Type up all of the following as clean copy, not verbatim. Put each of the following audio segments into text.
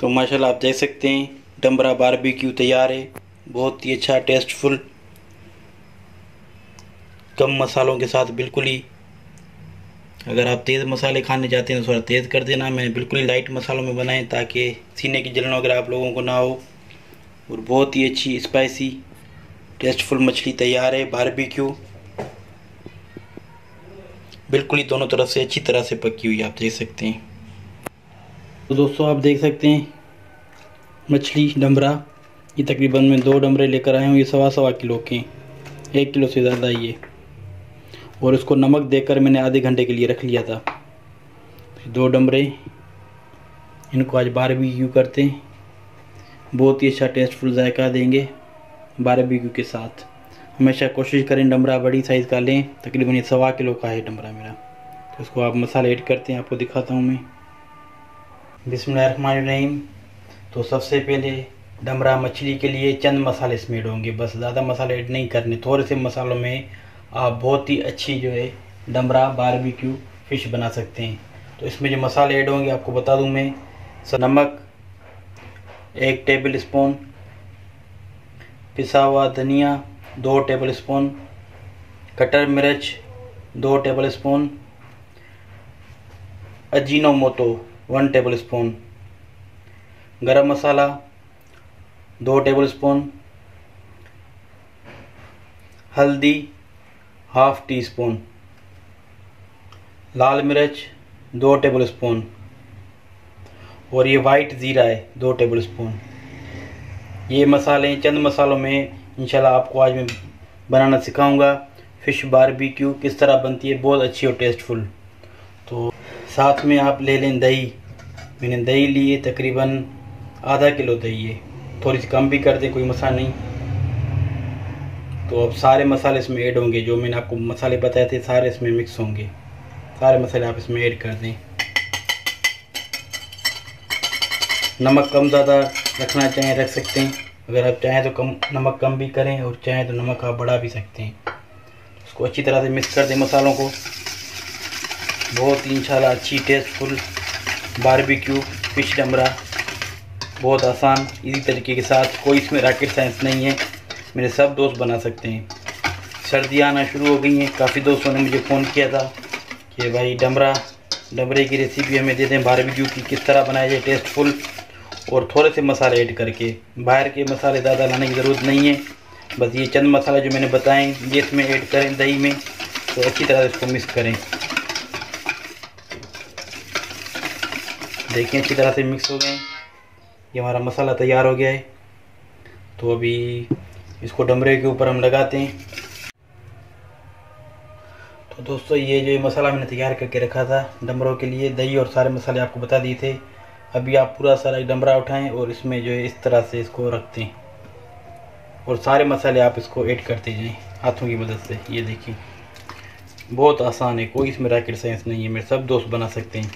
तो माशाल्लाह आप देख सकते हैं डंबरा बारबेक्यू तैयार है। बहुत ही अच्छा टेस्टफुल कम मसालों के साथ बिल्कुल ही। अगर आप तेज़ मसाले खाने जाते हैं तो थोड़ा तेज़ कर देना। मैं बिल्कुल ही लाइट मसालों में बनाएं ताकि सीने की जलन वगैरह आप लोगों को ना हो। और बहुत ही अच्छी स्पाइसी टेस्टफुल मछली तैयार है बारबेक्यू, बिल्कुल ही दोनों तरफ से अच्छी तरह से पकी हुई आप देख सकते हैं। तो दोस्तों आप देख सकते हैं मछली डंबरा, ये तकरीबन मैं 2 डंबरे लेकर आया हूँ। ये 1.25 किलो के हैं, 1 किलो से ज़्यादा ये। और इसको नमक देकर मैंने आधे घंटे के लिए रख लिया था। 2 डंबरे इनको आज बारबेक्यू करते हैं। बहुत ही अच्छा टेस्टफुल जायका देंगे बारबेक्यू के साथ। हमेशा कोशिश करें डंबरा बड़ी साइज़ का लें। तकरीबन ये 1.25 किलो का है डंबरा मेरा। तो इसको आप मसाले ऐड करते हैं, आपको दिखाता हूँ मैं। बिस्मिल्लाहिर्रहमानिर्रहीम। तो सबसे पहले डंबरा मछली के लिए चंद मसाले इसमें ऐड होंगे, बस ज़्यादा मसाले ऐड नहीं करने। थोड़े से मसालों में आप बहुत ही अच्छी जो है डंबरा बारबेक्यू फ़िश बना सकते हैं। तो इसमें जो मसाले ऐड होंगे आपको बता दूँ मैं। नमक 1 टेबल स्पून, पिसा हुआ धनिया 2 टेबलस्पून, कटर मिर्च 2 टेबलस्पून, अजीनोमोटो 1 टेबलस्पून, गरम मसाला 2 टेबलस्पून, हल्दी 1/2 टीस्पून, लाल मिर्च 2 टेबलस्पून, और ये वाइट ज़ीरा है 2 टेबलस्पून। ये मसाले चंद मसालों में इंशाल्लाह आपको आज मैं बनाना सिखाऊंगा। फ़िश बारबेक्यू किस तरह बनती है, बहुत अच्छी और टेस्टफुल। तो साथ में आप ले लें दही। मैंने दही ली है तकरीबन आधा किलो दही है, थोड़ी सी कम भी कर दें कोई मसला नहीं। तो अब सारे मसाले इसमें ऐड होंगे, जो मैंने आपको मसाले बताए थे सारे इसमें मिक्स होंगे। सारे मसाले आप इसमें ऐड कर दें। नमक कम ज़्यादा रखना चाहें रख सकते हैं। अगर आप चाहें तो कम नमक कम भी करें, और चाहें तो नमक आप बढ़ा भी सकते हैं। इसको अच्छी तरह से मिक्स कर दें मसालों को। बहुत ही इंशाल्लाह अच्छी टेस्टफुल बारबेक्यू फिश डंबरा, बहुत आसान इजी तरीके के साथ। कोई इसमें रॉकेट साइंस नहीं है, मेरे सब दोस्त बना सकते हैं। सर्दियाँ आना शुरू हो गई हैं, काफ़ी दोस्तों ने मुझे फ़ोन किया था कि भाई डंबरे की रेसिपी हमें दे दें बारबेक्यू की, किस तरह बनाया जाए टेस्टफुल और थोड़े से मसाले ऐड करके। बाहर के मसाले ज़्यादा लाने की ज़रूरत नहीं है, बस ये चंद मसाले जो मैंने बताए ये इसमें ऐड करें दही में। तो अच्छी तरह से इसको मिक्स करें, देखें अच्छी तरह से मिक्स हो गए। ये हमारा मसाला तैयार हो गया है। तो अभी इसको डंबरे के ऊपर हम लगाते हैं। तो दोस्तों ये जो मसाला मैंने तैयार करके रखा था डंबरों के लिए, दही और सारे मसाले आपको बता दिए थे। अभी आप पूरा सारा डंबरा उठाएं और इसमें जो है इस तरह से इसको रखते हैं, और सारे मसाले आप इसको ऐड करते जाएं हाथों की मदद से। ये देखिए बहुत आसान है, कोई इसमें रॉकेट साइंस नहीं है, मेरे सब दोस्त बना सकते हैं।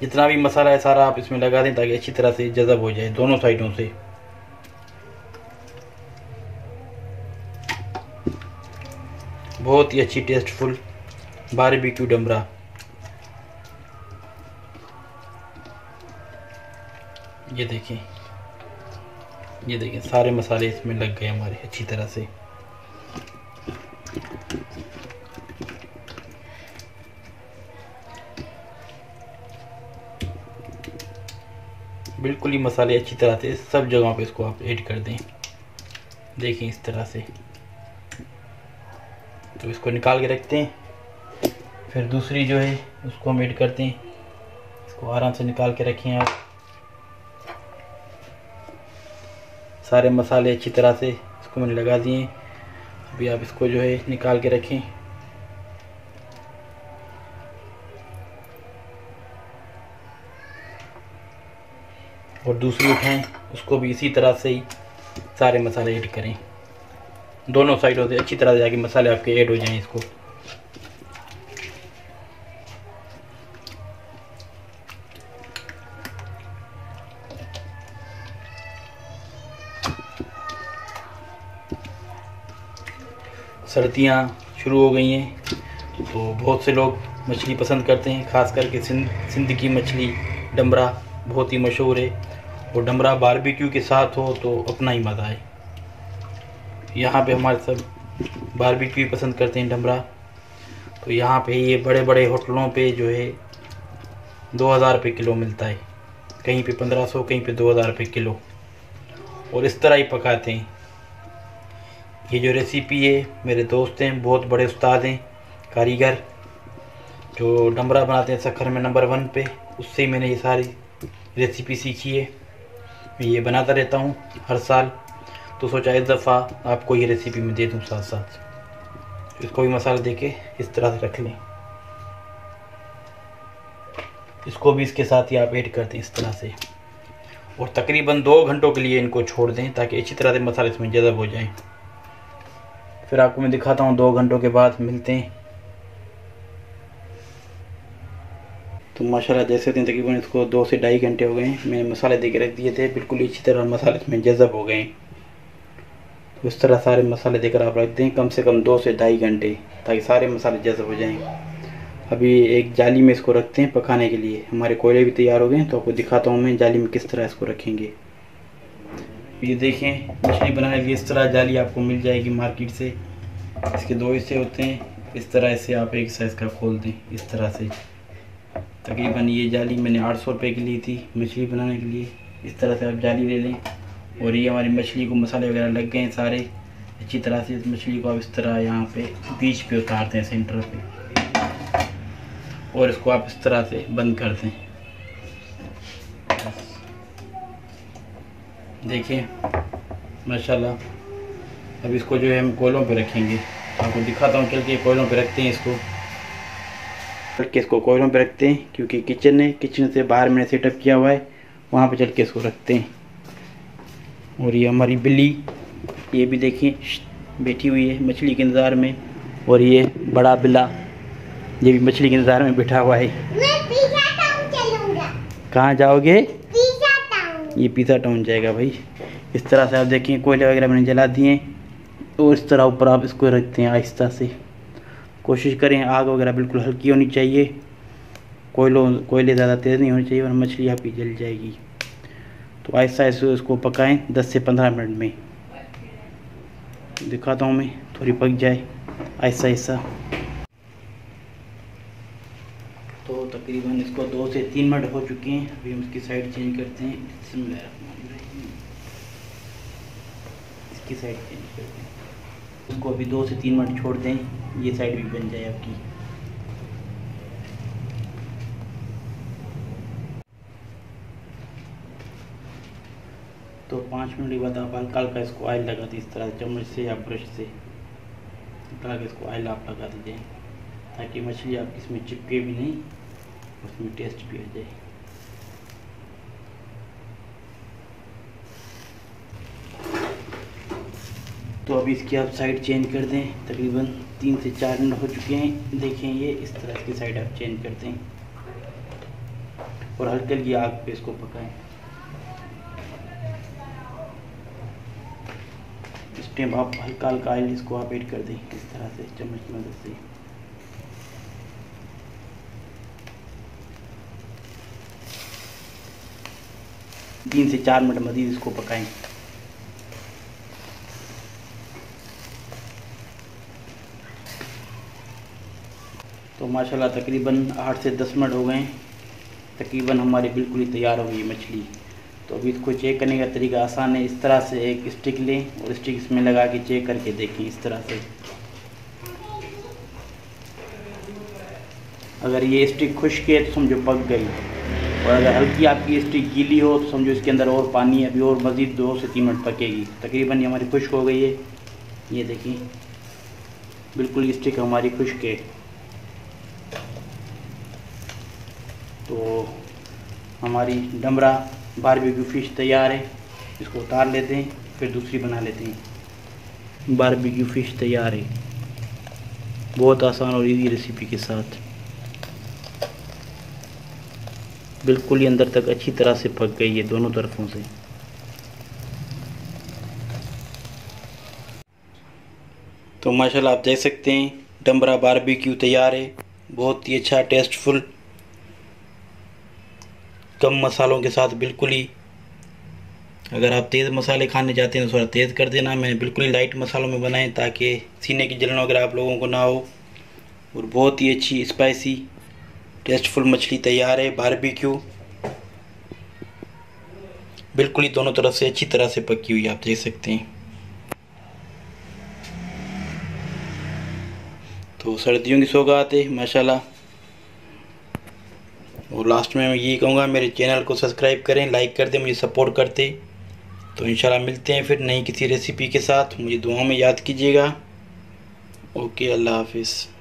जितना भी मसाला है सारा आप इसमें लगा दें ताकि अच्छी तरह से जज़ब हो जाए दोनों साइडों से। बहुत ही अच्छी टेस्टफुल बारबेक्यू डंबरा। ये देखें, सारे मसाले इसमें लग गए हमारे अच्छी तरह से। बिल्कुल ही मसाले अच्छी तरह से सब जगहों पे इसको आप ऐड कर दें। देखें इस तरह से। तो इसको निकाल के रखते हैं, फिर दूसरी जो है उसको हम ऐड करते हैं। इसको आराम से निकाल के रखें आप। सारे मसाले अच्छी तरह से इसको मैंने लगा दिए। अभी आप इसको जो है निकाल के रखें। और दूसरी उठाएं, उसको भी इसी तरह से ही सारे मसाले ऐड करें। दोनों साइडों से अच्छी तरह से जाके मसाले आपके ऐड हो जाएं इसको। सर्दियाँ शुरू हो गई हैं, तो बहुत से लोग मछली पसंद करते हैं, ख़ास करके सिंध की मछली डंबरा बहुत ही मशहूर है। और डंबरा बारबेक्यू के साथ हो तो अपना ही मज़ा है। यहाँ पे हमारे सब बारबेक्यू पसंद करते हैं डंबरा। तो यहाँ पे ये बड़े बड़े होटलों पे जो है 2000 रुपये किलो मिलता है, कहीं पे 1500 कहीं पे 2000 रुपये किलो। और इस तरह ही पकाते हैं। ये जो रेसिपी है मेरे दोस्त हैं, बहुत बड़े उस्ताद हैं कारीगर जो डंबरा बनाते हैं सखर में नंबर 1 पे, उससे मैंने ये सारी रेसिपी सीखी है। मैं ये बनाता रहता हूँ हर साल, तो सोचा इस दफ़ा आपको ये रेसिपी मैं दे दूँ साथ साथ। इसको भी मसाला देके इस तरह से रख लें, इसको भी इसके साथ ही आप ऐड कर दें इस तरह से, और तकरीबन 2 घंटों के लिए इनको छोड़ दें ताकि अच्छी तरह से मसाले इसमें जज़ब हो जाए। फिर आपको मैं दिखाता हूँ 2 घंटों के बाद मिलते हैं। तो माशाल्लाह देख सकते हैं तकरीबन इसको 2 से ढाई घंटे हो गए हैं, मैंने मसाले दे के रख दिए थे, बिल्कुल अच्छी तरह मसाले इसमें जज़ब हो गए। तो इस तरह सारे मसाले देकर आप रख दें कम से कम 2 से ढाई घंटे ताकि सारे मसाले जज़ब हो जाएं। अभी एक जाली में इसको रखते हैं पकाने के लिए। हमारे कोयले भी तैयार हो गए हैं, तो आपको दिखाता हूँ मैं जाली में किस तरह इसको रखेंगे। ये देखें मछली बनाने के लिए इस तरह जाली आपको मिल जाएगी मार्केट से। इसके 2 हिस्से होते हैं, इस तरह से आप एक साइज़ का खोल दें इस तरह से। तकरीबन ये जाली मैंने 800 रुपये की ली थी मछली बनाने के लिए। इस तरह से आप जाली ले लें। और ये हमारी मछली को मसाले वगैरह लग गए हैं सारे अच्छी तरह से। इस मछली को आप इस तरह यहाँ पे बीच पे उतारते हैं सेंटर पे, और इसको आप इस तरह से बंद कर दें। देखिए माशाल्लाह। अब इसको जो है हम कोयलों पे रखेंगे, आपको दिखाता हूँ चल के कोयलों पर रखते हैं इसको। चल के इसको कोयलों पे रखते हैं क्योंकि किचन है, किचन से बाहर मैंने सेटअप किया हुआ है, वहाँ पे चल के इसको रखते हैं। और ये हमारी बिल्ली ये भी देखें बैठी हुई है मछली के इंतज़ार में, और ये बड़ा बिल्ला ये भी मछली के इंतज़ार में बैठा हुआ है। कहाँ जाओगे? ये पिज़्ज़ा टाउन जाएगा भाई। इस तरह से आप देखें कोयले वगैरह मैंने जला दिए, और इस तरह ऊपर आप इसको रखते हैं आहिस्ता से। कोशिश करें आग वगैरह बिल्कुल हल्की होनी चाहिए, कोयले ज़्यादा तेज़ नहीं होने चाहिए वरना मछली आपकी जल जाएगी। तो आहिस्ता आहिस्ता इसको पकाएं 10 से 15 मिनट में। दिखाता हूँ मैं, थोड़ी पक जाए आहिस्ता आहिस्ता। तो तकरीबन इसको 2 से 3 मिनट हो चुके हैं, अभी हम इसकी साइड चेंज करते हैं। इसकी साइड चेंज करते हैं, इसको अभी 2 से 3 मिनट छोड़ दें, ये साइड भी बन जाए आपकी। तो 5 मिनट के बाद आप हल्का हल्का इसको ऑयल लगा दें इस तरह चम्मच से या ब्रश से। हल्का इसको ऑयल आप लगा दीजिए ताकि मछली आप इसमें चिपके भी नहीं, उसमें टेस्ट भी आ जाए। तो अभी इसकी आप साइड चेंज कर दें, तकरीबन 3 से 4 मिनट हो चुके हैं। देखें ये इस तरह की साइड आप चेंज कर दें, और हल्की हल्की आग पे इसको पकाएं। इस टाइम आप हल्का हल्का ऑयल इसको आप ऐड कर दें इस तरह से चम्मच की मदद से। तो 3 से 4 मिनट मज़ीद इसको पकाएं। तो माशाल्लाह तकरीबन 8 से 10 मिनट हो गए हैं, तकरीबन हमारी बिल्कुल ही तैयार हो गई मछली। तो अभी इसको चेक करने का तरीका आसान है। इस तरह से एक स्टिक लें और स्टिक इसमें लगा के चेक करके देखें इस तरह से। अगर ये स्टिक खुश्क है तो समझो पक गई, और अगर हल्की आपकी स्टिक गीली हो तो समझो इसके अंदर और पानी है, अभी और मज़ीद 2 से 3 मिनट पकेगी। तकरीबन ये हमारी खुश्क हो गई है, ये देखिए बिल्कुल स्टिक हमारी खुश्क है। तो हमारी डंबरा बारबेक्यू फ़िश तैयार है। इसको उतार लेते हैं, फिर दूसरी बना लेते हैं। बारबेक्यू फ़िश तैयार है, बहुत आसान और इजी रेसिपी के साथ। बिल्कुल ही अंदर तक अच्छी तरह से पक गई है दोनों तरफों से। तो माशाल्लाह आप देख सकते हैं डंबरा बारबेक्यू तैयार है, बहुत ही अच्छा टेस्टफुल कम मसालों के साथ, बिल्कुल ही अगर आप तेज़ मसाले खाने जाते हैं तो थोड़ा तेज़ कर देना। मैंने बिल्कुल ही लाइट मसालों में बनाएं ताकि सीने की जलन वगैरह आप लोगों को ना हो। और बहुत ही अच्छी स्पाइसी टेस्टफुल मछली तैयार है बारबेक्यू। बिल्कुल ही दोनों तरफ से अच्छी तरह से पकी हुई आप देख सकते हैं। तो सर्दियों की सौगात है माशाल्लाह। और लास्ट में मैं ये कहूँगा मेरे चैनल को सब्सक्राइब करें, लाइक कर दें, मुझे सपोर्ट करते। तो इंशाल्लाह मिलते हैं फिर नई किसी रेसिपी के साथ। मुझे दुआओं में याद कीजिएगा। ओके, अल्लाह हाफिज़।